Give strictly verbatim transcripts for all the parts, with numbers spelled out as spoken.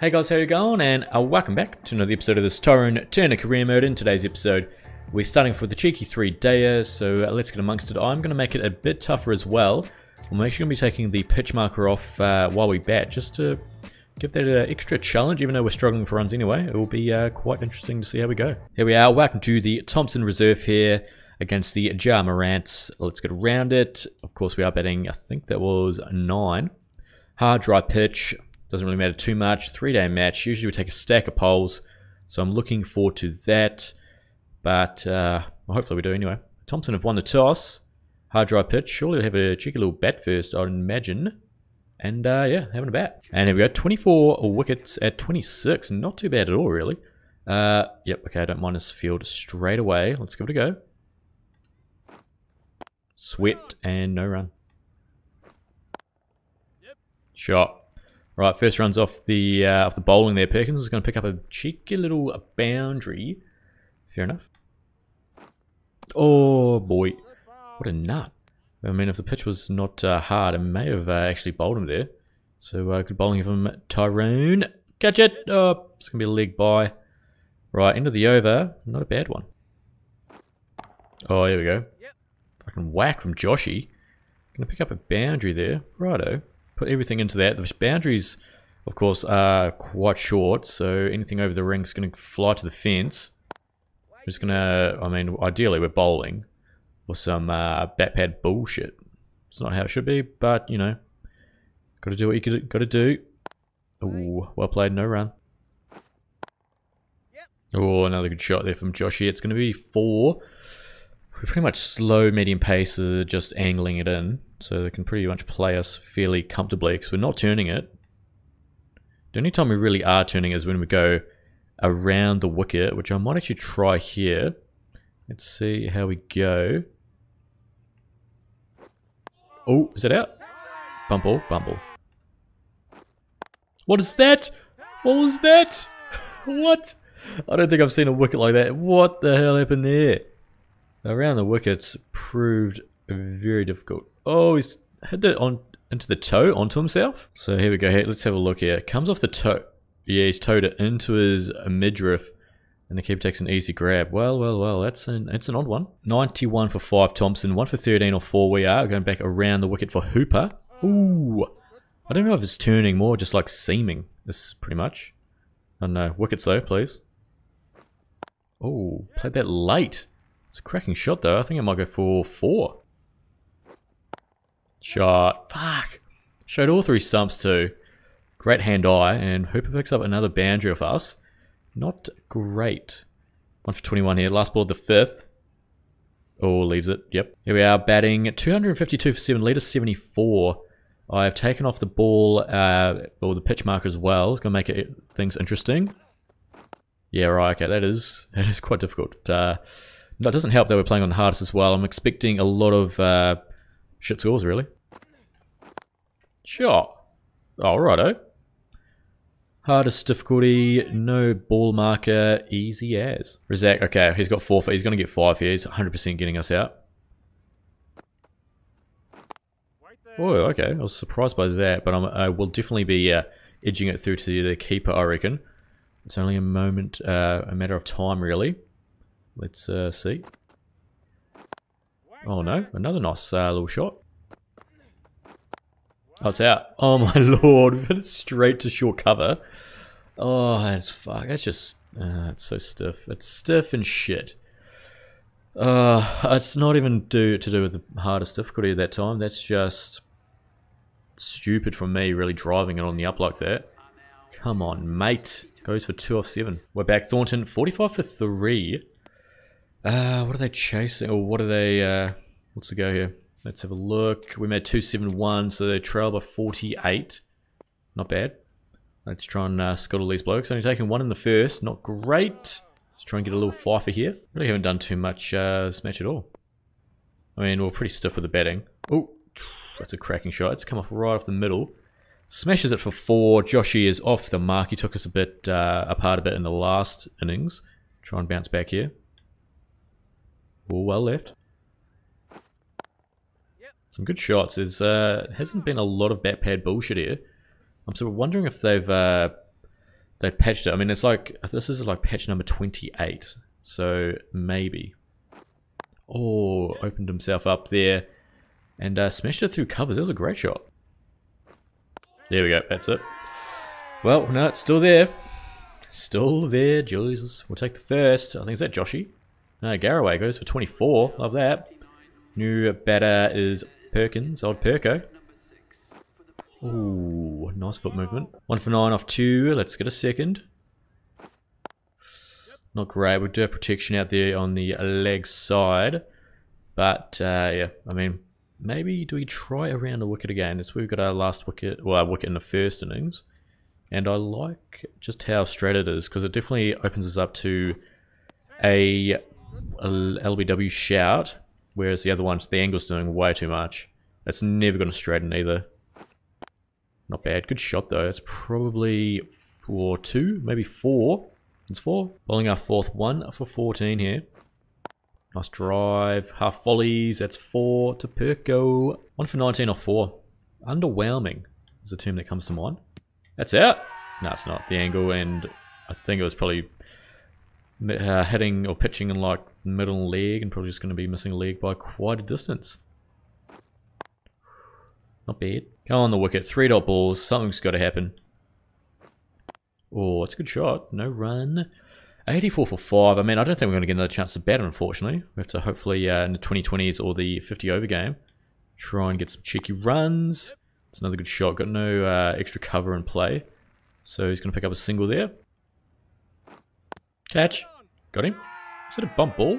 Hey guys, how you going? And uh, welcome back to another episode of this Tauren Turner career mode. In today's episode, we're starting with the cheeky three-dayer, so uh, let's get amongst it. I'm going to make it a bit tougher as well. I'm actually going to be taking the pitch marker off uh, while we bat, just to give that an extra challenge, even though we're struggling for runs anyway. It will be uh, quite interesting to see how we go. Here we are. Welcome to the Thompson Reserve here against the J R Morants. Let's get around it. Of course, we are batting, I think that was nine. Hard, dry pitch. Doesn't really matter too much. Three-day match. Usually we take a stack of poles, so I'm looking forward to that. But uh, well, hopefully we do anyway. Thompson have won the toss. Hard dry pitch. Surely we'll have a cheeky little bat first, I'd imagine. And uh, yeah, having a bat. And here we go. twenty-four wickets at twenty-six. Not too bad at all, really. Uh, yep, okay, I don't mind this field straight away. Let's give it a go. Swept and no run. Shot. Right, first run's off the uh, off the bowling there. Perkins is going to pick up a cheeky little boundary. Fair enough. Oh, boy. What a nut. I mean, if the pitch was not uh, hard, I may have uh, actually bowled him there. So, uh, good bowling from Tyrone. Catch it. Oh, it's going to be a leg by. Right, end of the over. Not a bad one. Oh, here we go. Yep. Fucking whack from Joshy. Going to pick up a boundary there. Righto. Put everything into that. The boundaries, of course, are quite short, so anything over the ring is going to fly to the fence. I'm just going to, I mean, ideally we're bowling with some uh, bat pad bullshit. It's not how it should be, but, you know, got to do what you got to do. Ooh, well played, no run. Oh, another good shot there from Joshy. It's going to be four. We're pretty much slow, medium pace, uh, just angling it in. So they can pretty much play us fairly comfortably because we're not turning it. The only time we really are turning is when we go around the wicket, which I might actually try here. Let's see how we go. Oh, is that out? Bumble, bumble. What is that? What was that? What? I don't think I've seen a wicket like that. What the hell happened there? Around the wickets proved very difficult. Oh, he's hit it on into the toe, onto himself. So here we go. Here, let's have a look here. Comes off the toe. Yeah, he's towed it into his midriff, and the keeper takes an easy grab. Well, well, well. That's an that's an odd one. ninety-one for five, Thompson. One for thirteen or four. We are going back around the wicket for Hooper. Ooh, I don't know if it's turning more, just like seaming. This is pretty much. I don't know. Wickets though, please. Oh, played that late. It's a cracking shot though. I think I might go for four. Shot. Fuck. Showed all three stumps too. Great hand-eye. And Hooper picks up another boundary off us. Not great. One for twenty-one here. Last ball of the fifth. Oh, leaves it. Yep. Here we are batting. two hundred fifty-two for seven. Lead is seventy-four. I have taken off the ball, uh, or the pitch marker as well. It's going to make it, things interesting. Yeah, right. Okay, that is, that is quite difficult. Uh, no, it doesn't help that we're playing on the hardest as well. I'm expecting a lot of... Uh, shit scores, really. Shot. Alrighto. Hardest difficulty, no ball marker, easy as. Razak, okay, he's got four, he's going to get five here. He's one hundred percent getting us out. Oh, okay, I was surprised by that, but I'm, I will definitely be uh, edging it through to the keeper, I reckon. It's only a moment, uh, a matter of time, really. Let's uh, see. Oh no, another nice uh, little shot. Oh, it's out. Oh my lord, we've hit it straight to short cover. Oh, that's fuck. That's just, uh, it's so stiff. It's stiff and shit. Uh, it's not even do, to do with the hardest difficulty at that time. That's just stupid from me, really driving it on the up like that. Come on, mate. Goes for two off seven. We're back. Thornton, forty-five for three. Uh, what are they chasing? Or what are they, uh, what's the go here? Let's have a look. We made two seventy-one, so they trail by forty-eight. Not bad. Let's try and uh, scuttle these blokes. Only taking one in the first. Not great. Let's try and get a little fifer here. Really haven't done too much uh, this match at all. I mean, we're pretty stiff with the batting. Oh, that's a cracking shot. It's come off right off the middle. Smashes it for four. Joshy is off the mark. He took us a bit uh, apart a bit in the last innings. Try and bounce back here. All well left. Yep. Some good shots. There's uh, hasn't been a lot of bat pad bullshit here. I'm sort of wondering if they've uh, They patched it. I mean, it's like, this is like patch number twenty-eight. So maybe. Oh, opened himself up there and uh, smashed it through covers. That was a great shot. There we go. That's it. Well, no, it's still there. Still there, Jesus. We'll take the first. I think, is that Joshy? No, Garraway goes for twenty-four. Love that. New batter is Perkins, old Perko. Ooh, nice foot movement. One for nine off two. Let's get a second. Not great. We'll do a protection out there on the leg side. But, uh, yeah, I mean, maybe do we try around the wicket again? It's, we've got our last wicket, well, our wicket in the first innings. And I like just how straight it is, because it definitely opens us up to a, a L B W shout, whereas the other one, the angle's doing way too much. It's never going to straighten either. Not bad. Good shot, though. It's probably for two, maybe four. It's four. Bowling our fourth one for fourteen here. Nice drive. Half volleys. That's four to Perko. One for nineteen or four. Underwhelming is the term that comes to mind. That's out. No, it's not. The angle, and I think it was probably uh, hitting or pitching in like middle leg, and probably just going to be missing a leg by quite a distance. Not bad. Go on the wicket. Three dot balls. Something's got to happen. Oh, it's a good shot. No run. eighty-four for five. I mean, I don't think we're going to get another chance to bat, unfortunately. We have to hopefully uh, in the twenty twenties or the fifty over game try and get some cheeky runs. It's another good shot. Got no uh, extra cover in play. So he's going to pick up a single there. Catch. Got him. Is that a bump ball?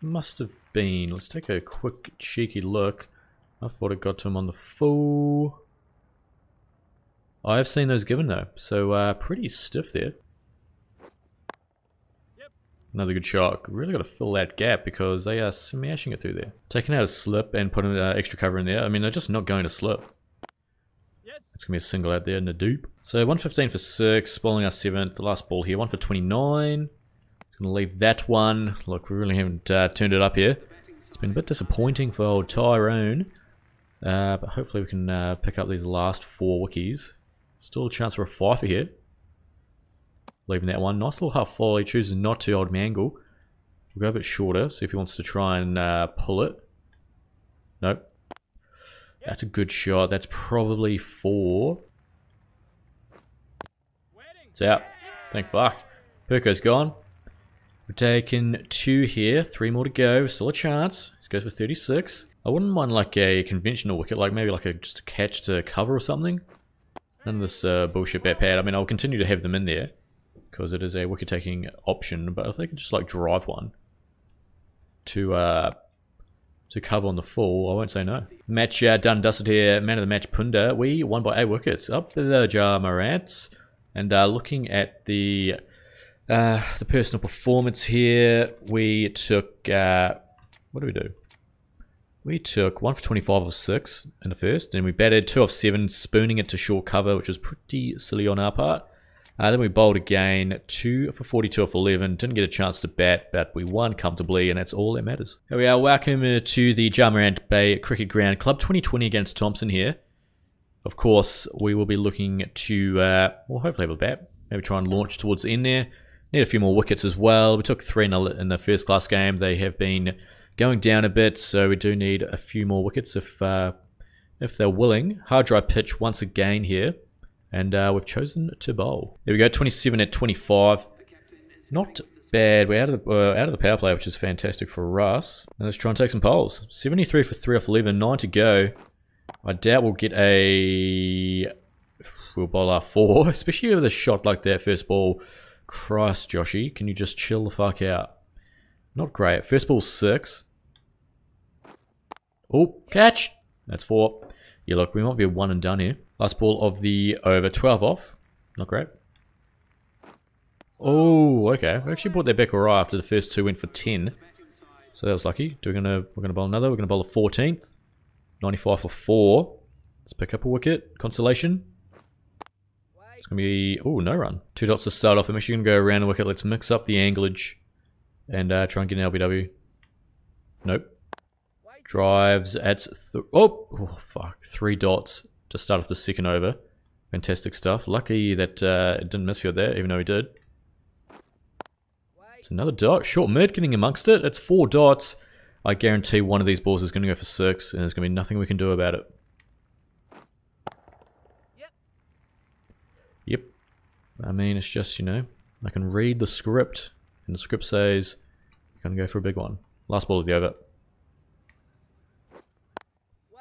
Must have been. Let's take a quick cheeky look. I thought it got to him on the full. I have seen those given though, so uh, pretty stiff there. Yep. Another good shot. Really got to fill that gap because they are smashing it through there. Taking out a slip and putting uh, extra cover in there. I mean, they're just not going to slip. Yes. It's going to be a single out there in the dupe. So one fifteen for six, bowling our seventh. The last ball here, one for twenty-nine. It's going to leave that one. Look, we really haven't uh, turned it up here. It's been a bit disappointing for old Tyrone. Uh, but hopefully we can uh, pick up these last four wickies. Still a chance for a fifer here. Leaving that one. Nice little half volley. Chooses not to, old Mangle. We'll go a bit shorter. See if he wants to try and uh, pull it. Nope. That's a good shot. That's probably four. It's out. Thank fuck. Perko's gone. We're taking two here. Three more to go. Still a chance. This goes for thirty-six. I wouldn't mind like a conventional wicket, like maybe like a just a catch to cover or something. None of this uh, bullshit bat pad. I mean, I'll continue to have them in there because it is a wicket taking option. But if they can just like drive one to uh, to cover on the full, I won't say no. Match uh, done, dusted here. Man of the match, Punda. We won by eight wickets. Up for the Jamarants, and uh, looking at the uh, the personal performance here, we took uh, what do we do? We took one for twenty-five of six in the first, and we batted two of seven, spooning it to short cover, which was pretty silly on our part. Uh, then we bowled again, two for forty-two of eleven. Didn't get a chance to bat, but we won comfortably, and that's all that matters. Here we are. Welcome to the Jamarant Bay Cricket Ground Club twenty twenty against Thompson here. Of course, we will be looking to, uh, well, hopefully have a bat. Maybe try and launch towards the end there. Need a few more wickets as well. We took three in the, in the first class game. They have been going down a bit, so we do need a few more wickets if uh, if they're willing. Hard dry pitch once again here, and uh, we've chosen to bowl. There we go, twenty-seven at twenty-five. Not bad. We're out of the uh, out of the power play, which is fantastic for us. And let's try and take some polls. seventy-three for three off eleven, nine to go. I doubt we'll get a we'll bowl our four, especially with a shot like that first ball. Christ, Joshy, can you just chill the fuck out? Not great. First ball, six. Oh, catch. That's four. Yeah, look, we might be a one and done here. Last ball of the over, twelve off. Not great. Oh, okay. We actually brought that back all right after the first two went for ten. So that was lucky. Do we gonna, we're going to bowl another. We're going to bowl a fourteenth. ninety-five for four. Let's pick up a wicket. Consolation. It's going to be... Oh, no run. Two dots to start off. I'm actually going to go around the wicket. Let's mix up the anglage. And uh, try and get an L B W. Nope. Drives at... Th oh! Oh, fuck. Three dots to start off the second over. Fantastic stuff. Lucky that uh, it didn't misfield there, even though he did. It's another dot. Short mid getting amongst it. It's four dots. I guarantee one of these balls is going to go for six, and there's going to be nothing we can do about it. Yep. Yep. I mean, it's just, you know, I can read the script, and the script says, you're going to go for a big one. Last ball of the over.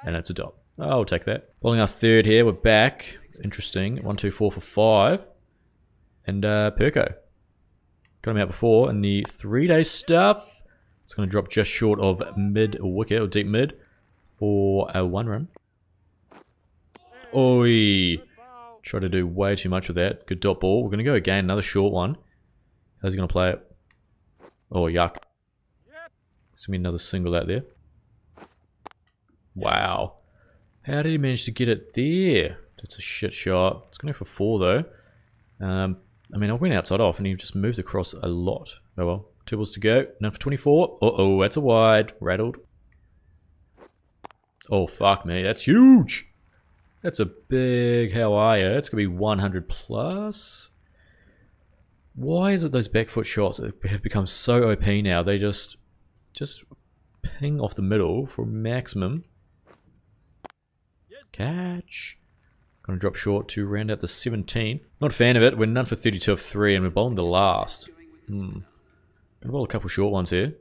And it's a dot. I'll take that. Bowling our third here. We're back. Interesting. One, two, four for five. And uh, Perko. Got him out before. And the three-day stuff. It's going to drop just short of mid-wicket, or deep mid, for a one run. Oi. Tried to do way too much with that. Good dot ball. We're going to go again. Another short one. How's he going to play it? Oh, yuck. There's going to be another single out there. Wow. How did he manage to get it there? That's a shit shot. It's going to go for four, though. Um, I mean, I went outside off, and he just moved across a lot. Oh, well. Two balls to go. None for twenty-four. Uh-oh, that's a wide. Rattled. Oh, fuck me. That's huge. That's a big how are you. That's going to be one hundred plus. Why is it those back foot shots have become so O P now? They just, just ping off the middle for maximum. Catch. Going to drop short to round out the seventeenth. Not a fan of it. We're none for thirty-two of three, and we're bowling the last. Hmm. Going to bowl a couple short ones here.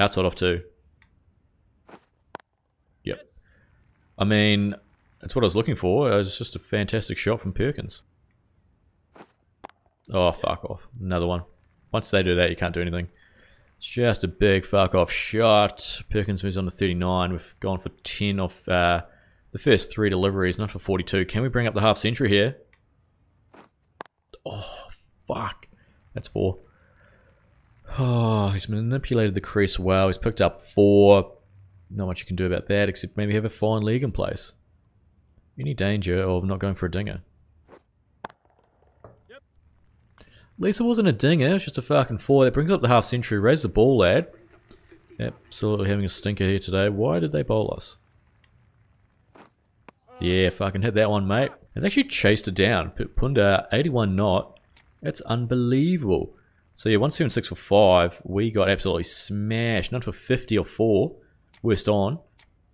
Outside off two. Yep. I mean, that's what I was looking for. It was just a fantastic shot from Perkins. Oh, fuck off. Another one. Once they do that, you can't do anything. It's just a big fuck off shot. Perkins moves on to thirty-nine. We've gone for ten off... Uh, the first three deliveries, not for forty-two. Can we bring up the half century here? Oh, fuck. That's four. Oh, he's manipulated the crease well. He's picked up four. Not much you can do about that, except maybe have a fine league in place. Any danger of not going for a dinger? Yep. At least it wasn't a dinger. It's just a fucking four. That brings up the half century. Raise the ball, lad. Absolutely having a stinker here today. Why did they bowl us? Yeah, fucking hit that one, mate. And they actually chased it down. Punda, eighty-one knot. That's unbelievable. So yeah, one seventy-six for five. We got absolutely smashed. None for fifty or four. Worst on.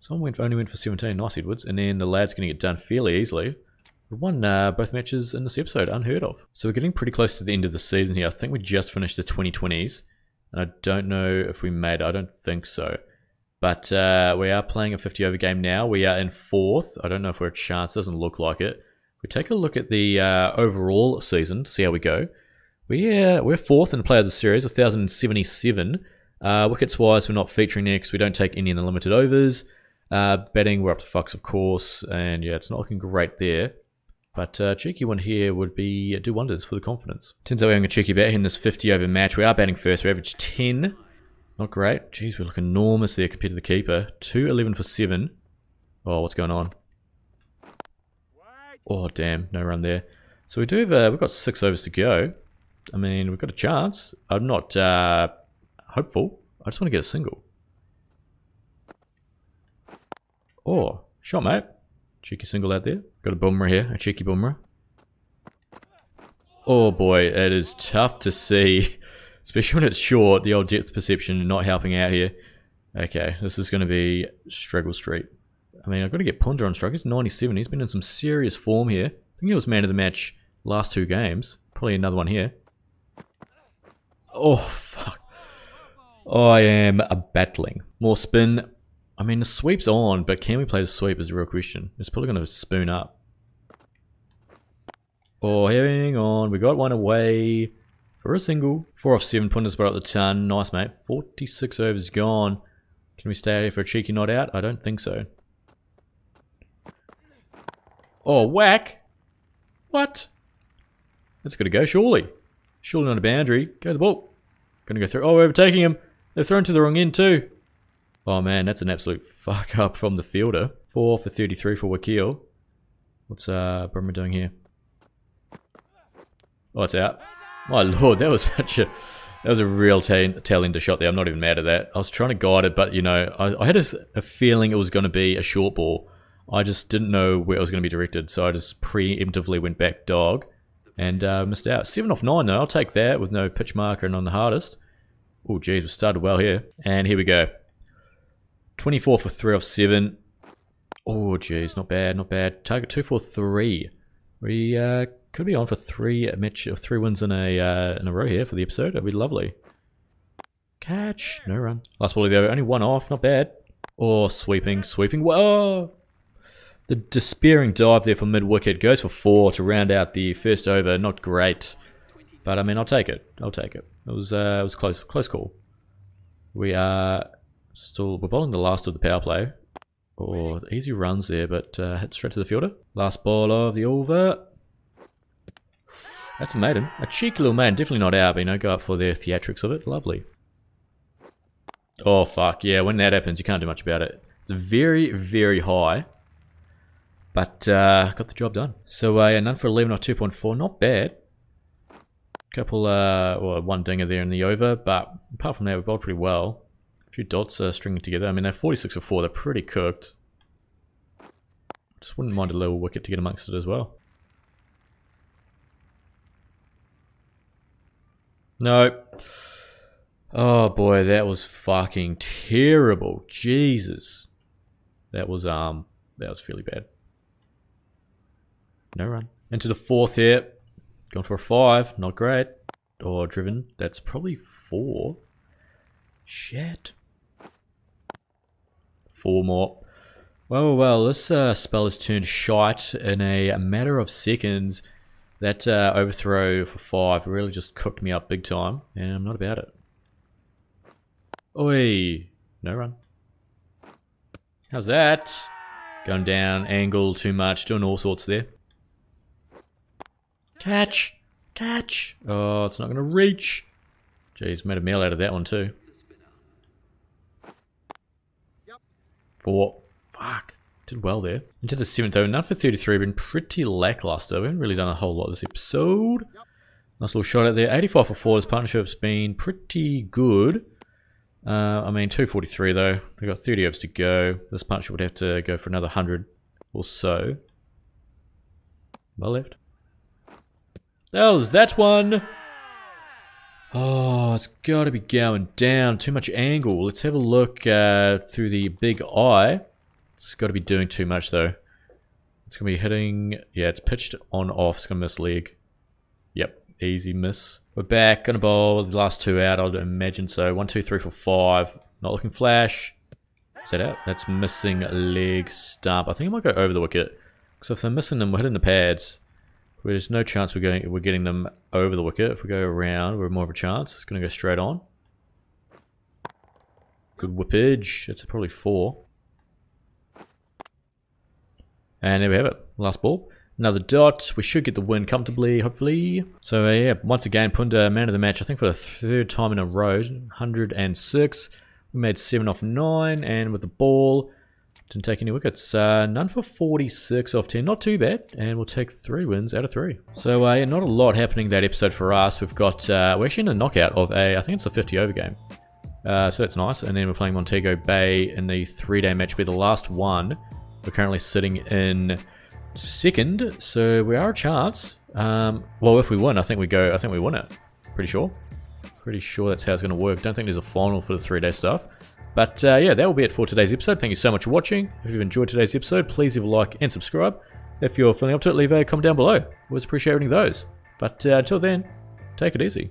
Someone went, only went for seventeen. Nice, Edwards. And then the lad's going to get done fairly easily. We won uh, both matches in this episode. Unheard of. So we're getting pretty close to the end of the season here. I think we just finished the twenty twenties. And I don't know if we made it. I don't think so. But uh, we are playing a fifty over game now. We are in fourth. I don't know if we're a chance. Doesn't look like it. We take a look at the uh, overall season, see how we go. We, uh, we're fourth in the play of the series, one thousand seventy-seven. Uh, wickets-wise, we're not featuring next. We don't take any in the limited overs. Uh, batting, we're up to fucks, of course. And yeah, it's not looking great there. But uh, cheeky one here would be uh, do wonders for the confidence. Turns out we're having a cheeky bat in this fifty over match. We are batting first. We average ten. Not great. Jeez, we look enormous there compared to the keeper. two eleven for seven. Oh, what's going on? Oh, damn. No run there. So we do have, uh, we've got six overs to go. I mean, we've got a chance. I'm not uh, hopeful. I just want to get a single. Oh, shot, mate. Cheeky single out there. Got a boomer here. A cheeky boomer. Oh, boy. It is tough to see. Especially when it's short, the old depth perception not helping out here. Okay, this is going to be Struggle Street. I mean, I've got to get Punda on strike. It's ninety-seven. He's been in some serious form here. I think he was man of the match last two games. Probably another one here. Oh, fuck. I am a battling. More spin. I mean, the sweep's on, but can we play the sweep is the real question. It's probably going to spoon up. Oh, hang on. We got one away. For a single, four off seven, Punda's brought up the ton. Nice, mate. forty-six overs gone. Can we stay out here for a cheeky not out? I don't think so. Oh, whack. What? That's going to go, surely. Surely not a boundary. Go the ball. Going to go through. Oh, we're overtaking him. They're thrown to the wrong end too. Oh, man, that's an absolute fuck up from the fielder. four for thirty-three for Wakeel. What's uh, Bremer doing here? Oh, it's out. My lord, that was such a that was a real tail ender shot there. I'm not even mad at that. I was trying to guide it, but you know, I, I had a, a feeling it was going to be a short ball. I just didn't know where it was going to be directed, so I just preemptively went back dog and uh, missed out. seven off nine though, I'll take that with no pitch marker and on the hardest. Oh geez, we started well here. And here we go. twenty-four for three off seven. Oh geez, not bad, not bad. Target two four three. We uh, could be on for three match or three wins in a uh, in a row here for the episode. That'd be lovely. Catch, no run. Last volley though, only one off, not bad. Oh, sweeping, sweeping. Whoa! The despairing dive there for mid-wicket. Goes for four to round out the first over. Not great. But, I mean, I'll take it. I'll take it. It was uh, it was close close call. We are still... We're bowling the last of the power play. Oh, easy runs there, but uh, hit straight to the fielder. Last ball of the over. That's a maiden. A cheeky little maiden. Definitely not out, but, you know, go up for their theatrics of it. Lovely. Oh, fuck. Yeah, when that happens, you can't do much about it. It's very, very high. But uh, got the job done. So uh, yeah, none for eleven or two point four, not bad. Couple uh, well, one dinger there in the over, but apart from that, we bowled pretty well. A few dots uh, stringing together. I mean, they're forty-six or four. They're pretty cooked. Just wouldn't mind a little wicket to get amongst it as well. No. Oh boy, that was fucking terrible. Jesus, that was um, that was fairly bad. No run. Into the fourth here. Going for a five. Not great. Or driven. That's probably four. Shit. Four more. Well, well, this uh, spell has turned shite in a, a matter of seconds. That uh, overthrow for five really just cooked me up big time. And I'm not about it. Oi. No run. How's that? Going down. Angle too much. Doing all sorts there. Catch! Catch! Oh, it's not going to reach. Jeez, made a meal out of that one too. Four. Fuck. Did well there. Into the seventh over. None for thirty-three. Been pretty lackluster. We haven't really done a whole lot this episode. Nice little shot out there. eighty-five for four. This partnership's been pretty good. Uh, I mean, two forty-three though. We've got thirty overs to go. This partnership would have to go for another one hundred or so. Well left. That was that one. Oh, it's got to be going down. Too much angle. Let's have a look uh, through the big eye. It's got to be doing too much, though. It's going to be hitting... Yeah, it's pitched on off. It's going to miss leg. Yep, easy miss. We're back. Going to bowl the last two out, I'd imagine so. One, two, three, four, five. Not looking flash. Is that out? That's missing leg stump. I think I might go over the wicket. Because if they're missing them, we're hitting the pads. There's no chance we're going. We're getting them over the wicket. If we go around, we're more of a chance. It's going to go straight on. Good whippage. That's probably four. And there we have it. Last ball. Another dot. We should get the win comfortably, hopefully. So uh, yeah, once again, Punda, man of the match. I think for the third time in a row. one hundred and six. We made seven off nine, and with the ball. Didn't take any wickets. Uh, none for forty-six off ten. Not too bad. And we'll take three wins out of three. So, uh, yeah, not a lot happening that episode for us. We've got, uh, we're actually in the knockout of a, I think it's a fifty over game. Uh, so that's nice. And then we're playing Montego Bay in the three-day match. We're the last one. We're currently sitting in second. So we are a chance. Um, well, if we win, I think we go, I think we win it. Pretty sure. Pretty sure that's how it's going to work. Don't think there's a final for the three-day stuff. But uh, yeah, that will be it for today's episode. Thank you so much for watching. If you've enjoyed today's episode, please leave a like and subscribe. If you're feeling up to it, leave a comment down below. Always appreciate reading those. But uh, until then, take it easy.